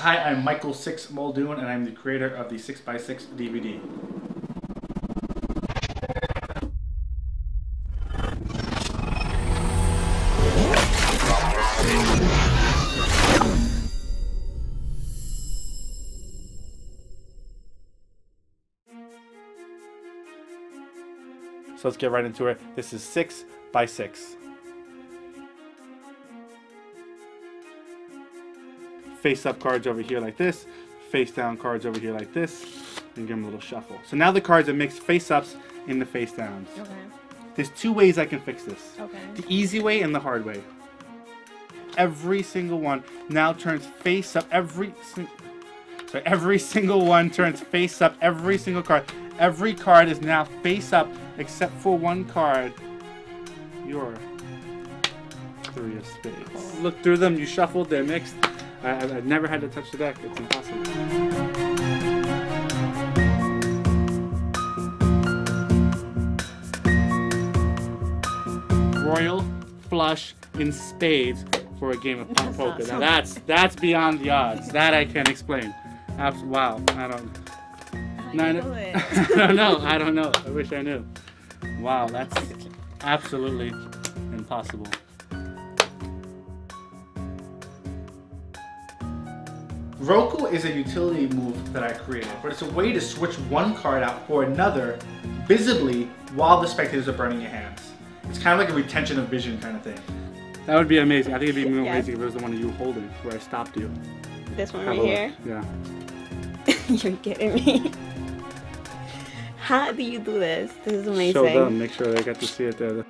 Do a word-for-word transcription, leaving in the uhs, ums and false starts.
Hi, I'm Michael Six Muldoon, and I'm the creator of the Six by Six D V D. So let's get right into it. This is Six by Six. Face up cards over here like this, face down cards over here like this, and give them a little shuffle. So now the cards are mixed face ups and the face downs. Okay. There's two ways I can fix this. Okay. The easy way and the hard way. Every single one now turns face up, every, sorry, every single one turns face up, every single card. Every card is now face up except for one card, your Three of Spades. Look through them, you shuffled, they're mixed. I, I've never had to touch the deck, it's impossible. Royal, flush, and spades for a game of pump poker. Now that's that's beyond the odds. That I can't explain. Abs wow, I don't, I no, know I, it. I don't know, I don't know. I wish I knew. Wow, that's absolutely impossible. Roku is a utility move that I created, but it's a way to switch one card out for another visibly while the spectators are burning your hands. It's kind of like a retention of vision kind of thing. That would be amazing. I think it'd be more yeah. amazing if it was the one of you holding where I stopped you. This one right here? Yeah. You're kidding me. How do you do this? This is amazing. Show them, make sure they get to see it there.